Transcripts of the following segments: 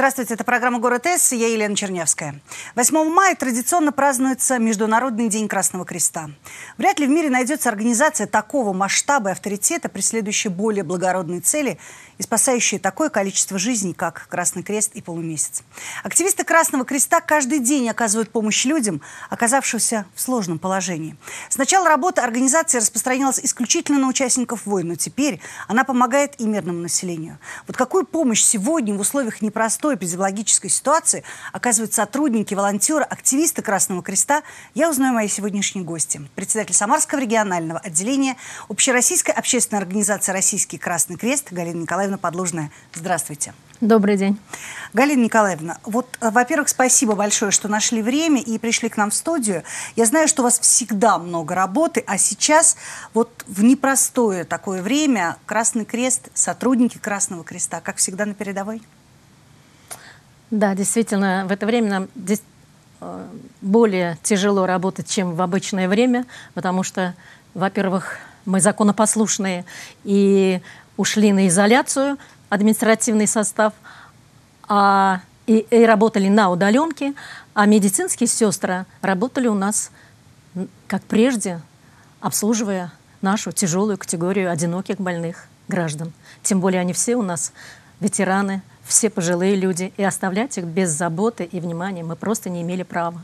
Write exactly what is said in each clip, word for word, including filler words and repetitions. Здравствуйте, это программа «Город С», я Елена Чернявская. восьмого мая традиционно празднуется Международный день Красного Креста. Вряд ли в мире найдется организация такого масштаба и авторитета, преследующая более благородные цели и спасающая такое количество жизней, как Красный Крест и Полумесяц. Активисты Красного Креста каждый день оказывают помощь людям, оказавшимся в сложном положении. Сначала работа организации распространялась исключительно на участников войн, но теперь она помогает и мирному населению. Вот какую помощь сегодня в условиях непростых той эпизиологической ситуации оказывают сотрудники, волонтеры, активисты Красного Креста, я узнаю мои сегодняшние гости. Председатель Самарского регионального отделения Общероссийской общественной организации «Российский Красный Крест» Галина Николаевна Подлужная. Здравствуйте. Добрый день. Галина Николаевна, вот, во-первых, спасибо большое, что нашли время и пришли к нам в студию. Я знаю, что у вас всегда много работы, а сейчас вот в непростое такое время Красный Крест, сотрудники Красного Креста, как всегда, на передовой. Да, действительно, в это время нам более тяжело работать, чем в обычное время, потому что, во-первых, мы законопослушные и ушли на изоляцию, административный состав, а, и, и работали на удаленке, а медицинские сестры работали у нас, как прежде, обслуживая нашу тяжелую категорию одиноких больных граждан. Тем более они все у нас ветераны, все пожилые люди, и оставлять их без заботы и внимания мы просто не имели права.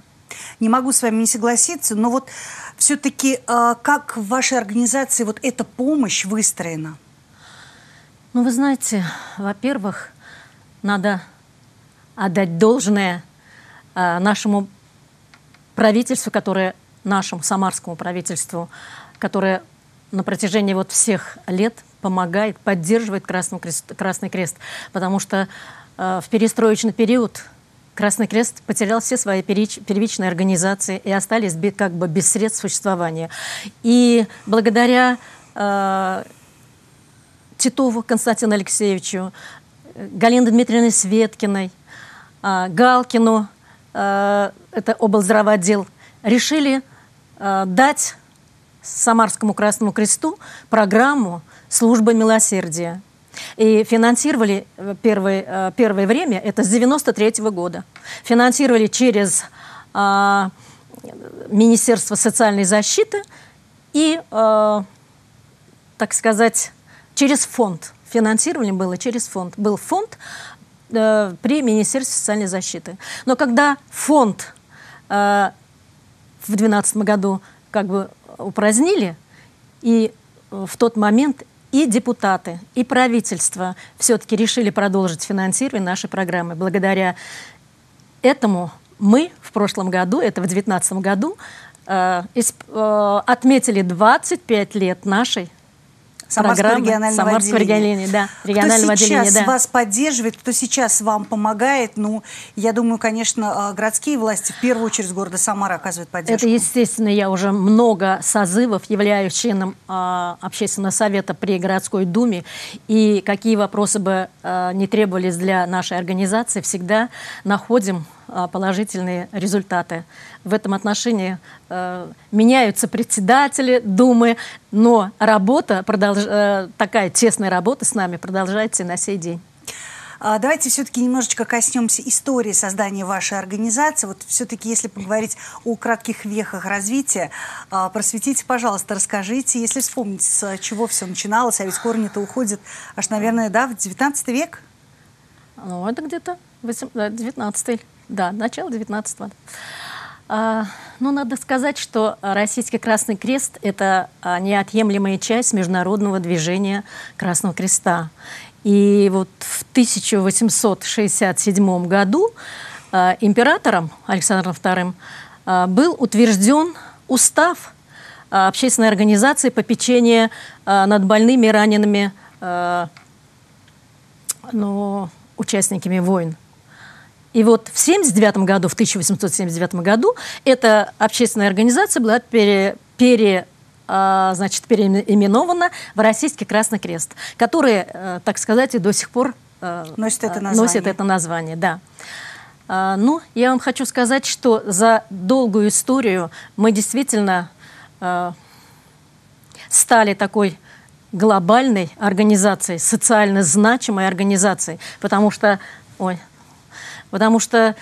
Не могу с вами не согласиться, но вот все-таки э, как в вашей организации вот эта помощь выстроена? Ну, вы знаете, во-первых, надо отдать должное э, нашему правительству, которое, нашему самарскому правительству, которое на протяжении вот всех лет помогает, поддерживает Красный Крест, Красный Крест, потому что э, в перестроечный период Красный Крест потерял все свои перич, первичные организации и остались как бы без средств существования. И благодаря э, Титову Константину Алексеевичу, Галине Дмитриевне Светкиной, э, Галкину, э, это облздравоотдел, решили э, дать Самарскому Красному Кресту программу «Служба милосердия». И финансировали первое, первое время, это с девяносто третьего года, финансировали через а, Министерство социальной защиты и, а, так сказать, через фонд. Финансирование было через фонд. Был фонд а, при Министерстве социальной защиты. Но когда фонд а, в две тысячи двенадцатом году как бы упразднили, и в тот момент и депутаты, и правительство все-таки решили продолжить финансирование нашей программы. Благодаря этому мы в прошлом году, это в две тысячи девятнадцатом году, э, э, отметили двадцать пять лет нашей Самарского регионального отделения. Да, регионального кто сейчас отделения, да. вас поддерживает, кто сейчас вам помогает? Ну, я думаю, конечно, городские власти в первую очередь города Самара оказывают поддержку. Это, естественно, я уже много созывов являюсь членом э, общественного совета при городской думе. И какие вопросы бы э, не требовались для нашей организации, всегда находим э, положительные результаты. В этом отношении э, меняются председатели думы, но работа, продолж, э, такая тесная работа с нами продолжается и на сей день. Давайте все-таки немножечко коснемся истории создания вашей организации. Вот все-таки, если поговорить о кратких вехах развития, просветите, пожалуйста, расскажите, если вспомнить, с чего все начиналось, а ведь корни-то уходят аж, наверное, да, в девятнадцатый век? Ну, это где-то девятнадцатый, да, начало девятнадцатого. А, ну, надо сказать, что Российский Красный Крест – это неотъемлемая часть международного движения Красного Креста. И вот в тысяча восемьсот шестьдесят седьмом году э, императором Александром Вторым э, был утвержден устав э, общественной организации попечения э, над больными и ранеными э, ну, участниками войн. И вот в семьдесят девятом году, в тысяча восемьсот семьдесят девятом году, эта общественная организация была пере, пере, э, значит, переименована в Российский Красный Крест, который, э, так сказать, и до сих пор э, носит это название. Носит это название, да. э, ну, я вам хочу сказать, что за долгую историю мы действительно э, стали такой глобальной организацией, социально значимой организацией, потому что... Ой, Потому что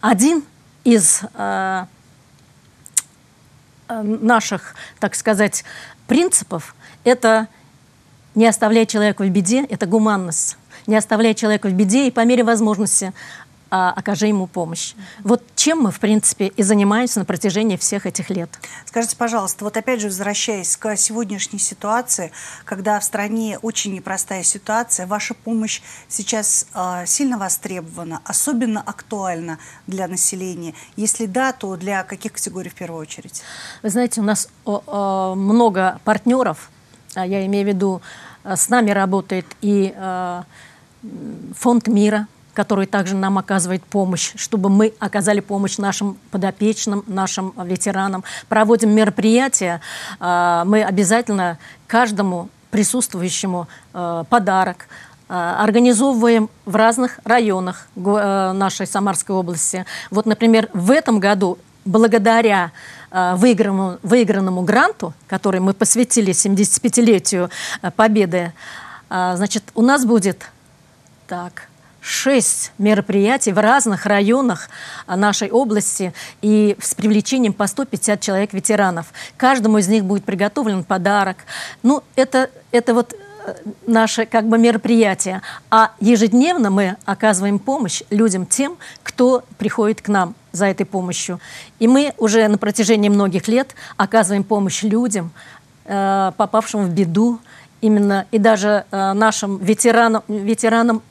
один из э, наших, так сказать, принципов – это не оставлять человека в беде, это гуманность. Не оставлять человека в беде и по мере возможности а, окажи ему помощь. Вот чем мы, в принципе, и занимаемся на протяжении всех этих лет. Скажите, пожалуйста, вот опять же, возвращаясь к сегодняшней ситуации, когда в стране очень непростая ситуация, ваша помощь сейчас э, сильно востребована, особенно актуальна для населения? Если да, то для каких категорий в первую очередь? Вы знаете, у нас о, о, много партнеров, я имею в виду, с нами работает и э, Фонд мира, который также нам оказывает помощь, чтобы мы оказали помощь нашим подопечным, нашим ветеранам. Проводим мероприятия, мы обязательно каждому присутствующему подарок. Организовываем в разных районах нашей Самарской области. Вот, например, в этом году, благодаря выигранному, выигранному гранту, который мы посвятили семидесятипятилетию Победы, значит, у нас будет... Так, шесть мероприятий в разных районах нашей области и с привлечением по сто пятьдесят человек-ветеранов. Каждому из них будет приготовлен подарок. Ну, это, это вот наши как бы мероприятия. А ежедневно мы оказываем помощь людям тем, кто приходит к нам за этой помощью. И мы уже на протяжении многих лет оказываем помощь людям, э, попавшим в беду, именно и даже э, нашим ветеранам, ветеранам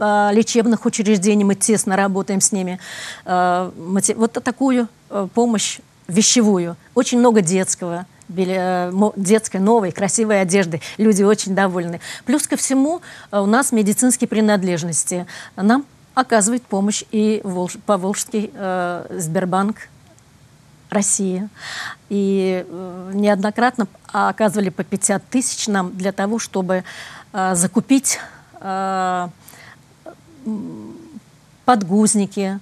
лечебных учреждений, мы тесно работаем с ними. Вот такую помощь вещевую. Очень много детского, детской новой, красивой одежды. Люди очень довольны. Плюс ко всему у нас медицинские принадлежности. Нам оказывает помощь и Поволжский Сбербанк России. И неоднократно оказывали по пятьдесят тысяч нам для того, чтобы закупить подгузники,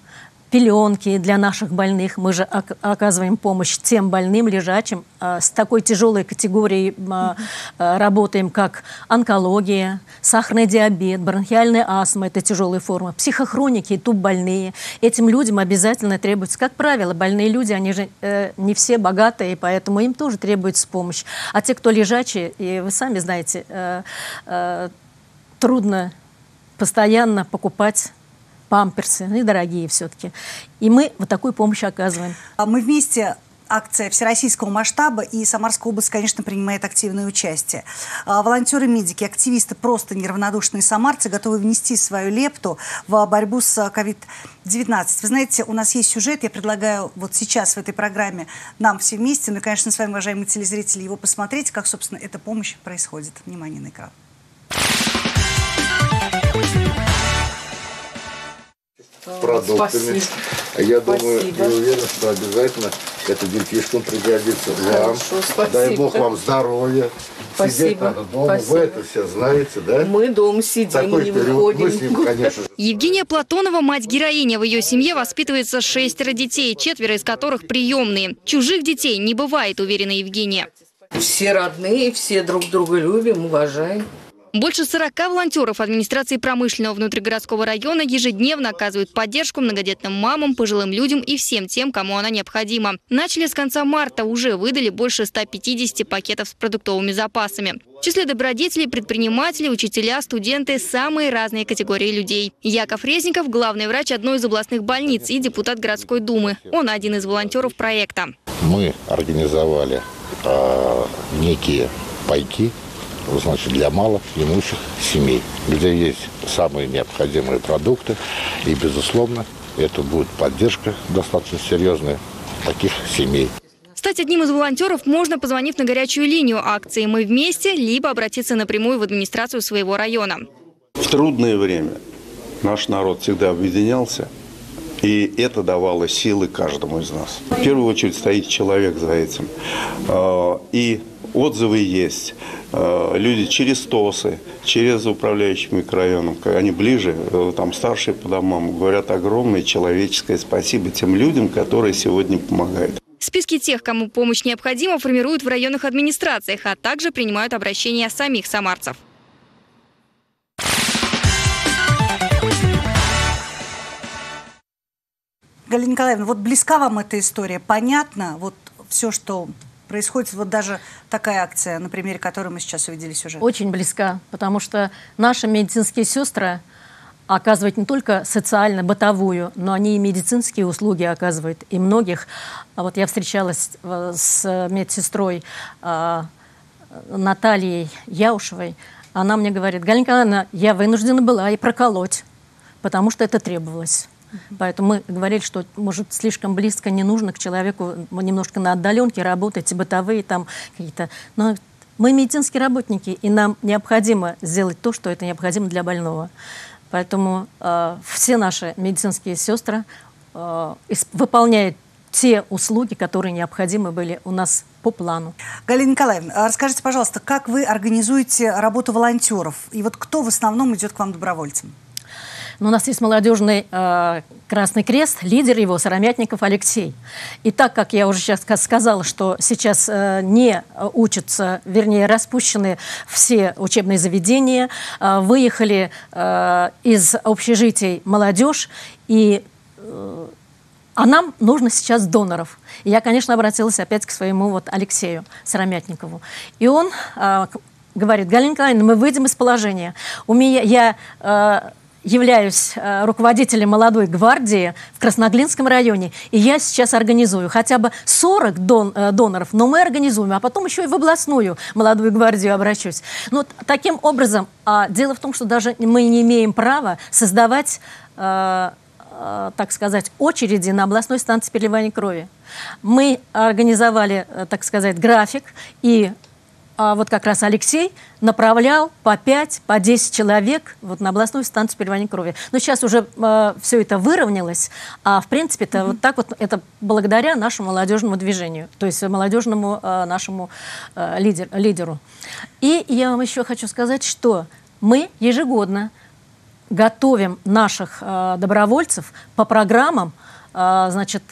пеленки для наших больных. Мы же оказываем помощь тем больным, лежачим. С такой тяжелой категорией работаем, как онкология, сахарный диабет, бронхиальная астма, это тяжелые формы, психохроники и туббольные. Этим людям обязательно требуется, как правило, больные люди, они же э, не все богатые, поэтому им тоже требуется помощь. А те, кто лежачие, и вы сами знаете, э, э, трудно постоянно покупать памперсы, они дорогие все-таки. И мы вот такую помощь оказываем. Мы вместе... Акция всероссийского масштаба, и Самарская область, конечно, принимает активное участие. Волонтеры, медики, активисты, просто неравнодушные самарцы готовы внести свою лепту в борьбу с ковид девятнадцать. Вы знаете, у нас есть сюжет, я предлагаю вот сейчас в этой программе нам все вместе, ну и, конечно, с вами, уважаемые телезрители, его посмотреть, как, собственно, эта помощь происходит. Внимание на экран. Продуктами. Спасибо. Я думаю, спасибо. Я уверен, что обязательно это детишкам пригодится. Вам. Хорошо, дай Бог вам здоровья. Спасибо. Сидеть надо дома. Спасибо. Вы это все знаете, да? Мы дома сидим, такой не выходим. Мы с ним, конечно же. Евгения Платонова, мать-героиня. В ее семье воспитывается шестеро детей, четверо из которых приемные. Чужих детей не бывает, уверена Евгения. Все родные, все друг друга любим, уважаем. Больше сорока волонтеров администрации промышленного внутригородского района ежедневно оказывают поддержку многодетным мамам, пожилым людям и всем тем, кому она необходима. Начали с конца марта, уже выдали больше ста пятидесяти пакетов с продуктовыми запасами. В числе добродетелей, предприниматели, учителя, студенты – самые разные категории людей. Яков Резников – главный врач одной из областных больниц и депутат городской думы. Он один из волонтеров проекта. Мы организовали э, некие пайки, значит, для малоимущих семей, где есть самые необходимые продукты. И, безусловно, это будет поддержка достаточно серьезная таких семей. Стать одним из волонтеров можно, позвонив на горячую линию акции «Мы вместе», либо обратиться напрямую в администрацию своего района. В трудное время наш народ всегда объединялся, и это давало силы каждому из нас. В первую очередь стоит человек за этим. И отзывы есть. Люди через ТОСы, через управляющий микрорайоном, они ближе, там старшие по домам, говорят огромное человеческое спасибо тем людям, которые сегодня помогают. Списки тех, кому помощь необходима, формируют в районных администрациях, а также принимают обращения самих самарцев. Галина Николаевна, вот близка вам эта история, понятно, вот все, что происходит, вот даже такая акция, на примере которой мы сейчас увидели сюжет. Очень близка, потому что наши медицинские сестры оказывают не только социально-бытовую, но они и медицинские услуги оказывают, и многих. Вот я встречалась с медсестрой Натальей Яушевой, она мне говорит: Галина Николаевна, я вынуждена была и проколоть, потому что это требовалось. Поэтому мы говорили, что, может, слишком близко не нужно к человеку, немножко на отдаленке работать, бытовые там какие-то. Но мы медицинские работники, и нам необходимо сделать то, что это необходимо для больного. Поэтому э, все наши медицинские сестры э, выполняют те услуги, которые необходимы были у нас по плану. Галина Николаевна, расскажите, пожалуйста, как вы организуете работу волонтеров? И вот кто в основном идет к вам добровольцем? Но у нас есть молодежный э, Красный Крест, лидер его Сыромятников Алексей. И так как я уже сейчас сказала, что сейчас э, не учатся, вернее, распущены все учебные заведения, э, выехали э, из общежитий молодежь, и, э, а нам нужно сейчас доноров. И я, конечно, обратилась опять к своему вот Алексею Сыромятникову. И он э, говорит: Галина Николаевна, мы выйдем из положения. У меня, я... Э, являюсь э, руководителем молодой гвардии в Красноглинском районе, и я сейчас организую хотя бы сорок дон, э, доноров, но мы организуем, а потом еще и в областную молодую гвардию обращусь. Но таким образом, а, дело в том, что даже мы не имеем права создавать, э, э, так сказать, очереди на областной станции переливания крови. Мы организовали, э, так сказать, график, и а вот как раз Алексей направлял по пять, по десять человек вот на областную станцию переливания крови. Но сейчас уже э, все это выровнялось. А в принципе-то mm-hmm. вот так вот это благодаря нашему молодежному движению, то есть молодежному э, нашему э, лидер, лидеру. И я вам еще хочу сказать, что мы ежегодно готовим наших э, добровольцев по программам, э, значит,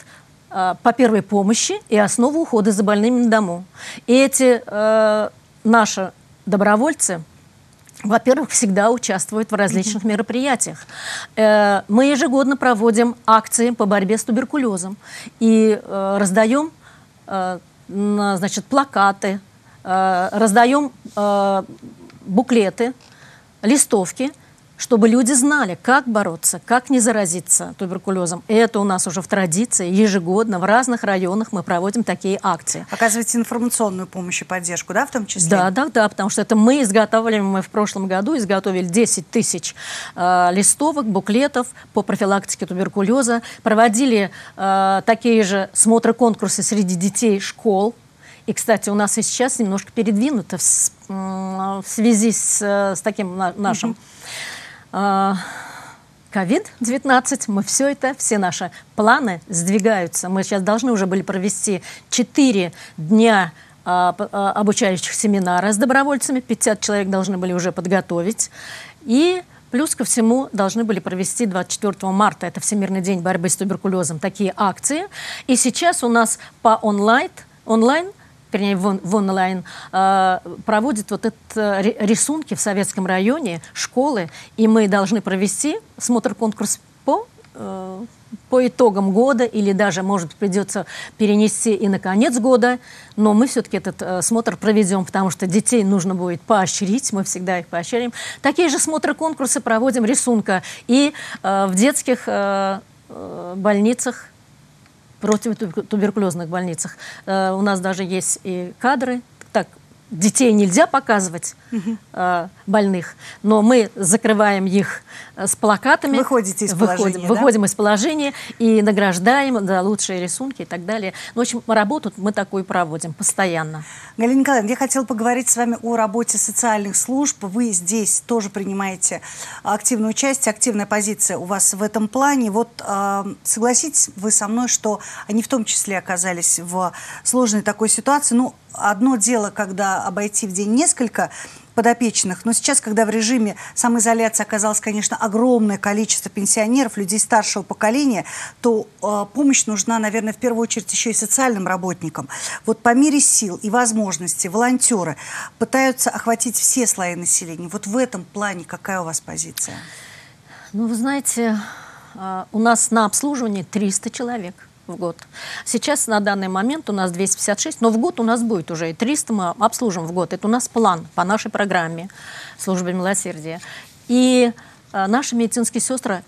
по первой помощи и основу ухода за больными на дому. И эти э, наши добровольцы, во-первых, всегда участвуют в различных Mm-hmm. мероприятиях. Э, мы ежегодно проводим акции по борьбе с туберкулезом и э, раздаем э, значит, плакаты, э, раздаем э, буклеты, листовки, чтобы люди знали, как бороться, как не заразиться туберкулезом. И это у нас уже в традиции. Ежегодно в разных районах мы проводим такие акции. Оказываете информационную помощь и поддержку, да, в том числе? Да, да, да, потому что это мы изготавливаем, мы в прошлом году изготовили десять тысяч э, листовок, буклетов по профилактике туберкулеза. Проводили э, такие же смотры-конкурсы среди детей школ. И, кстати, у нас и сейчас немножко передвинуто в, в связи с, с таким нашим... Mm-hmm. ковид девятнадцать, мы все это, все наши планы сдвигаются. Мы сейчас должны уже были провести четыре дня а, а, обучающих семинара с добровольцами, пятьдесят человек должны были уже подготовить. И плюс ко всему должны были провести двадцать четвёртого марта, это Всемирный день борьбы с туберкулезом, такие акции. И сейчас у нас по онлайн, онлайн вернее, в онлайн, проводит вот эти рисунки в советском районе, школы, и мы должны провести смотр-конкурс по, по итогам года, или даже, может, придется перенести и на конец года, но мы все-таки этот смотр проведем, потому что детей нужно будет поощрить, мы всегда их поощряем. Такие же смотр-конкурсы проводим рисунка и в детских больницах, противотуберкулезных больницах. Э, у нас даже есть и кадры. Так, детей нельзя показывать, Mm-hmm. э, больных, но мы закрываем их с плакатами. Выходите из выходим, положения, выходим да? из положения и награждаем за лучшие рисунки и так далее. Ну, в общем, работу мы такую проводим постоянно. Галина Николаевна, я хотела поговорить с вами о работе социальных служб. Вы здесь тоже принимаете активную часть, активная позиция у вас в этом плане. Вот э, согласитесь вы со мной, что они в том числе оказались в сложной такой ситуации. Ну, одно дело, когда обойти в день несколько подопечных. Но сейчас, когда в режиме самоизоляции оказалось, конечно, огромное количество пенсионеров, людей старшего поколения, то э, помощь нужна, наверное, в первую очередь еще и социальным работникам. Вот по мере сил и возможностей волонтеры пытаются охватить все слои населения. Вот в этом плане какая у вас позиция? Ну, вы знаете, у нас на обслуживании триста человек в год. Сейчас на данный момент у нас двести пятьдесят шесть, но в год у нас будет уже и триста мы обслужим в год. Это у нас план по нашей программе службы милосердия. И э, наши медицинские сестры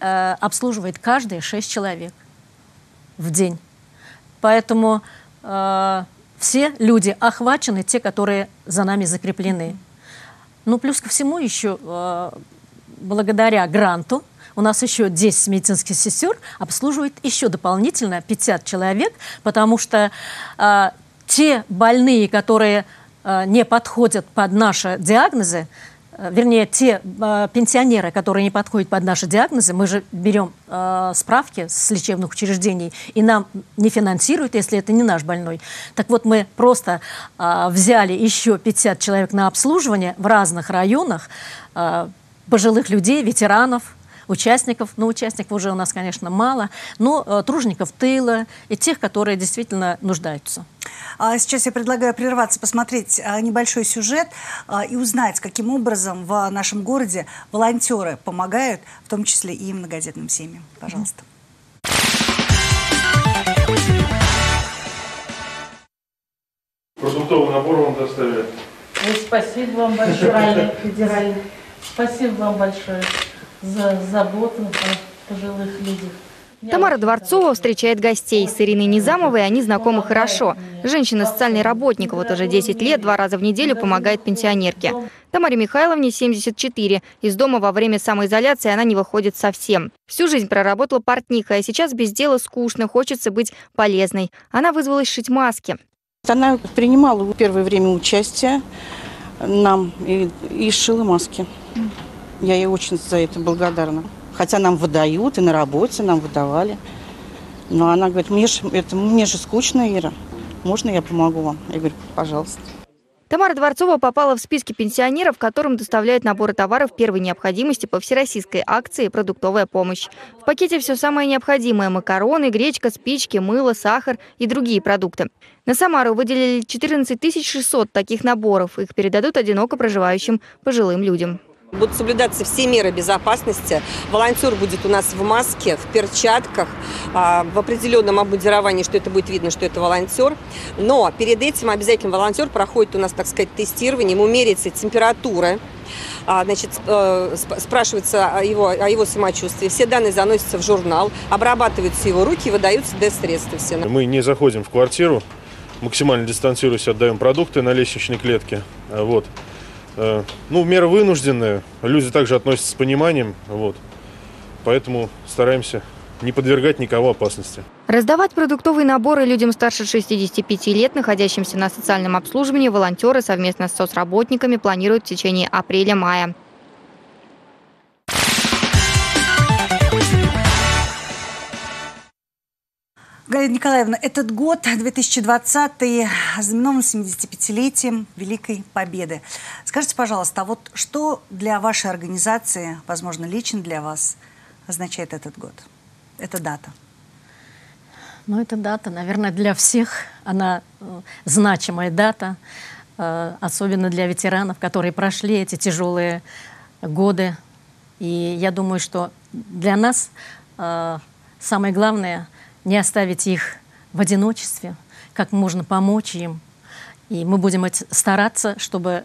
э, обслуживают каждые шесть человек в день. Поэтому э, все люди охвачены, те, которые за нами закреплены. Ну, плюс ко всему еще, э, благодаря гранту, у нас еще десять медицинских сестер обслуживает еще дополнительно пятьдесят человек, потому что э, те больные, которые э, не подходят под наши диагнозы, вернее, те э, пенсионеры, которые не подходят под наши диагнозы, мы же берем э, справки с лечебных учреждений, и нам не финансируют, если это не наш больной. Так вот, мы просто э, взяли еще пятьдесят человек на обслуживание в разных районах, э, пожилых людей, ветеранов, участников. Ну, участников уже у нас, конечно, мало, но э, тружеников тыла и тех, которые действительно нуждаются. Сейчас я предлагаю прерваться, посмотреть небольшой сюжет и узнать, каким образом в нашем городе волонтеры помогают, в том числе и многодетным семьям. Пожалуйста. Продуктовый набор вам доставили. Ой, спасибо вам большое, федеральный. Спасибо вам большое за заботу о пожилых людях. Тамара Дворцова встречает гостей. С Ириной Низамовой они знакомы хорошо. Женщина – социальный работник. Вот уже десять лет, два раза в неделю помогает пенсионерке. Тамаре Михайловне семьдесят четыре. Из дома во время самоизоляции она не выходит совсем. Всю жизнь проработала портнихой, а сейчас без дела скучно, хочется быть полезной. Она вызвалась шить маски. Она принимала в первое время участие нам и, и шила маски. Я ей очень за это благодарна. Хотя нам выдают, и на работе нам выдавали. Но она говорит, мне же, это, мне же скучно, Ира. Можно я помогу вам? Я говорю, пожалуйста. Тамара Дворцова попала в списки пенсионеров, которым доставляют наборы товаров первой необходимости по всероссийской акции «Продуктовая помощь». В пакете все самое необходимое – макароны, гречка, спички, мыло, сахар и другие продукты. На Самару выделили четырнадцать тысяч шестьсот таких наборов. Их передадут одиноко проживающим пожилым людям. Будут соблюдаться все меры безопасности. Волонтер будет у нас в маске, в перчатках, в определенном обмундировании, что это будет видно, что это волонтер. Но перед этим обязательно волонтер проходит у нас, так сказать, тестирование, ему меряется температура, значит, спрашивается о его, о его самочувствии. Все данные заносятся в журнал, обрабатываются его руки и выдаются ДЭС-средства все. Мы не заходим в квартиру, максимально дистанцируясь, отдаем продукты на лестничной клетке. Вот. Ну, меры вынужденные, люди также относятся с пониманием, вот. Поэтому стараемся не подвергать никого опасности. Раздавать продуктовые наборы людям старше шестидесяти пяти лет, находящимся на социальном обслуживании, волонтеры совместно с соцработниками планируют в течение апреля-мая. Галина Николаевна, этот год, две тысячи двадцатый, знаменован семидесятипятилетием Великой Победы. Скажите, пожалуйста, а вот что для вашей организации, возможно, лично для вас, означает этот год, эта дата? Ну, эта дата, наверное, для всех, она значимая дата, особенно для ветеранов, которые прошли эти тяжелые годы. И я думаю, что для нас самое главное — не оставить их в одиночестве, как можно помочь им. И мы будем стараться, чтобы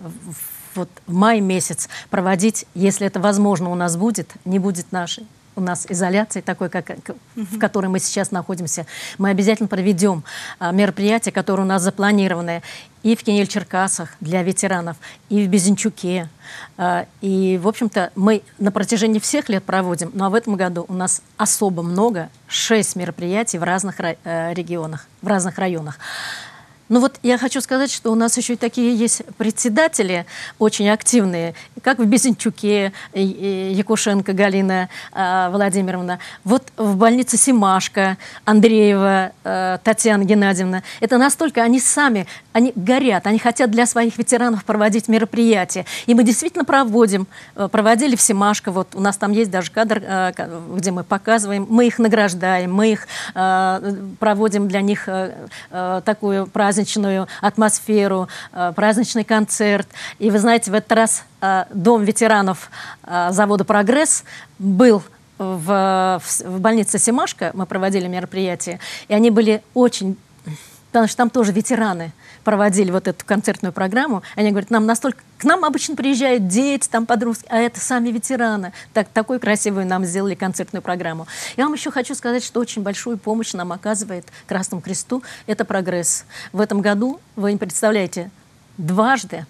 вот в мае месяц проводить, если это возможно у нас будет, не будет нашей у нас изоляции такой, как, в которой мы сейчас находимся. Мы обязательно проведем мероприятия, которые у нас запланированы и в Кинель-Черкасах для ветеранов, и в Безенчуке. И, в общем-то, мы на протяжении всех лет проводим, но в этом году у нас особо много, шесть мероприятий в разных регионах, в разных районах. Ну вот я хочу сказать, что у нас еще и такие есть председатели очень активные, как в Безенчуке Якушенко Галина Владимировна, вот в больнице Симашко Андреева Татьяна Геннадьевна. Это настолько они сами, они горят, они хотят для своих ветеранов проводить мероприятия. И мы действительно проводим, проводили в Симашко, вот у нас там есть даже кадр, где мы показываем, мы их награждаем, мы их проводим для них такую праздничную атмосферу, праздничный концерт. И вы знаете, в этот раз Дом ветеранов завода «Прогресс» был в, в больнице Симашко, мы проводили мероприятие, и они были очень... Потому что там тоже ветераны проводили вот эту концертную программу. Они говорят, нам настолько... К нам обычно приезжают дети, там подростки, а это сами ветераны. Так, такую красивую нам сделали концертную программу. Я вам еще хочу сказать, что очень большую помощь нам оказывает Красному Кресту. Это прогресс. В этом году, вы не представляете, дважды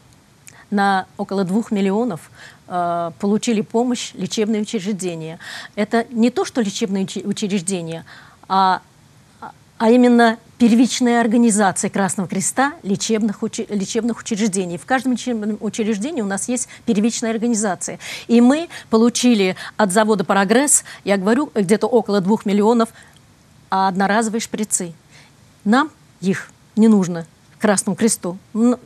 на около двух миллионов э, получили помощь лечебные учреждения. Это не то, что лечебные учреждения, а... а именно первичная организация Красного Креста лечебных, уч... лечебных учреждений. В каждом лечебном учреждении у нас есть первичная организация. И мы получили от завода «Прогресс», я говорю, где-то около двух миллионов одноразовые шприцы. Нам их не нужно, Красному Кресту.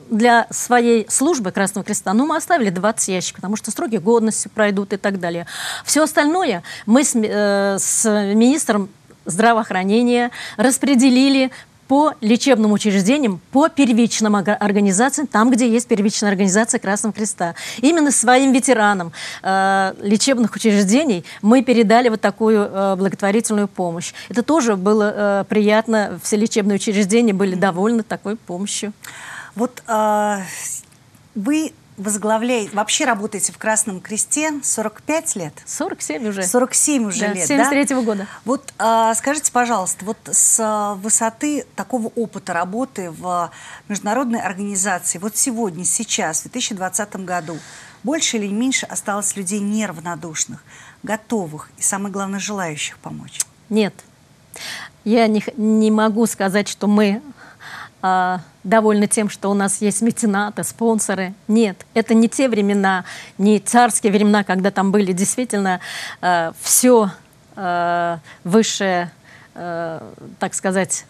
Для своей службы Красного Креста, ну, мы оставили двадцать ящиков, потому что сроки годности пройдут и так далее. Все остальное мы с, э, с министром здравоохранения распределили по лечебным учреждениям, по первичным организациям, там, где есть первичная организация Красного Креста. Именно своим ветеранам э, лечебных учреждений мы передали вот такую э, благотворительную помощь. Это тоже было э, приятно. Все лечебные учреждения были довольны такой помощью. Вот э, вы... возглавляете, вообще работаете в Красном Кресте сорок пять лет? сорок семь уже. сорок семь уже, да, лет, семьдесят третьего, да? года. Вот а, скажите, пожалуйста, вот с высоты такого опыта работы в международной организации, вот сегодня, сейчас, в две тысячи двадцатом году, больше или меньше осталось людей неравнодушных, готовых и, самое главное, желающих помочь? Нет. Я не, не могу сказать, что мы... довольны тем, что у нас есть меценаты, спонсоры. Нет, это не те времена, не царские времена, когда там были действительно э, все э, высшее, э, так сказать,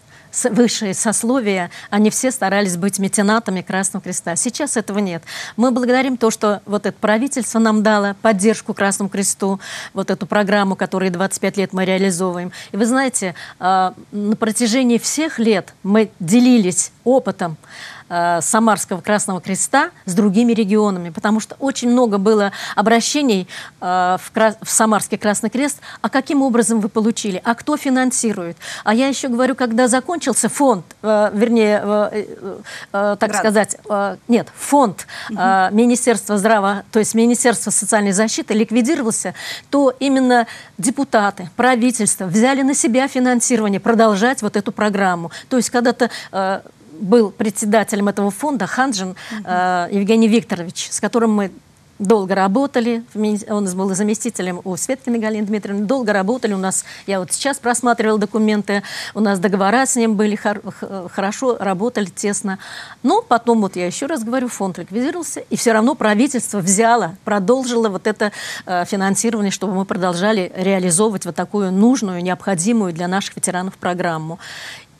высшие сословия, они все старались быть меценатами Красного Креста. Сейчас этого нет. Мы благодарим то, что вот это правительство нам дало поддержку Красному Кресту, вот эту программу, которую двадцать пять лет мы реализовываем. И вы знаете, на протяжении всех лет мы делились опытом Самарского Красного Креста с другими регионами, потому что очень много было обращений э, в, Крас... в Самарский Красный Крест, а каким образом вы получили, а кто финансирует. А я еще говорю, когда закончился фонд, э, вернее, э, э, так Град. сказать, э, нет, фонд э, угу. Министерства здраво, то есть Министерства социальной защиты ликвидировался, то именно депутаты, правительство взяли на себя финансирование, продолжать вот эту программу. То есть когда-то э, был председателем этого фонда Ханжин э, Евгений Викторович, с которым мы долго работали. Он был заместителем у Светкиной Галины Дмитриевны. Долго работали. У нас, я вот сейчас просматривала документы, у нас договора с ним были, хор хорошо работали, тесно. Но потом, вот я еще раз говорю, фонд ликвидировался, и все равно правительство взяло, продолжило вот это э, финансирование, чтобы мы продолжали реализовывать вот такую нужную, необходимую для наших ветеранов программу.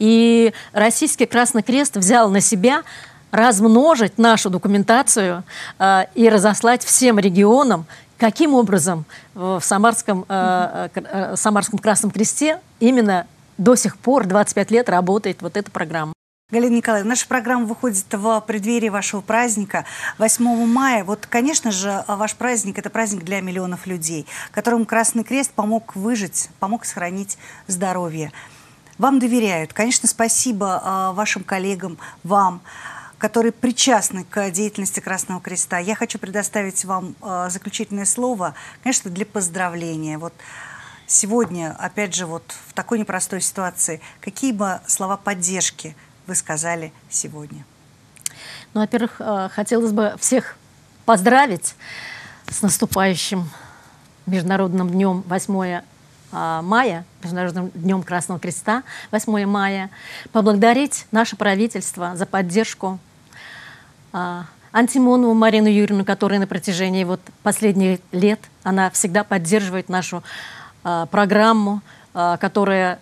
И Российский Красный Крест взял на себя размножить нашу документацию э, и разослать всем регионам, каким образом в Самарском, э, э, Самарском Красном Кресте именно до сих пор двадцать пять лет работает вот эта программа. Галина Николаевна, наша программа выходит в преддверии вашего праздника восьмого мая. Вот, конечно же, ваш праздник – это праздник для миллионов людей, которым Красный Крест помог выжить, помог сохранить здоровье. Вам доверяют. Конечно, спасибо э, вашим коллегам, вам, которые причастны к деятельности Красного Креста. Я хочу предоставить вам э, заключительное слово, конечно, для поздравления. Вот сегодня, опять же, вот в такой непростой ситуации, какие бы слова поддержки вы сказали сегодня? Ну, во-первых, э, хотелось бы всех поздравить с наступающим Международным днем восьмого мая, Международным днем Красного Креста, восьмого мая, поблагодарить наше правительство за поддержку а, Антимонову Марину Юрьевну, которая на протяжении вот последних лет, она всегда поддерживает нашу а, программу, а, которая,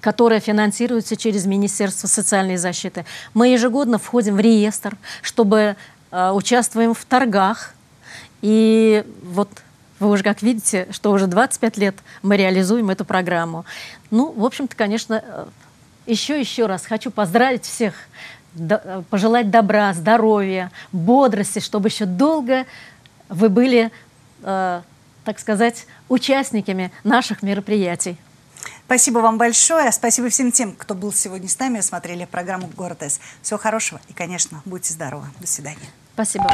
которая финансируется через Министерство социальной защиты. Мы ежегодно входим в реестр, чтобы а, участвуем в торгах, и вот вы уже как видите, что уже двадцать пять лет мы реализуем эту программу. Ну, в общем-то, конечно, еще-еще раз хочу поздравить всех, пожелать добра, здоровья, бодрости, чтобы еще долго вы были, э, так сказать, участниками наших мероприятий. Спасибо вам большое. Спасибо всем тем, кто был сегодня с нами и смотрели программу «Город С». Всего хорошего и, конечно, будьте здоровы. До свидания. Спасибо.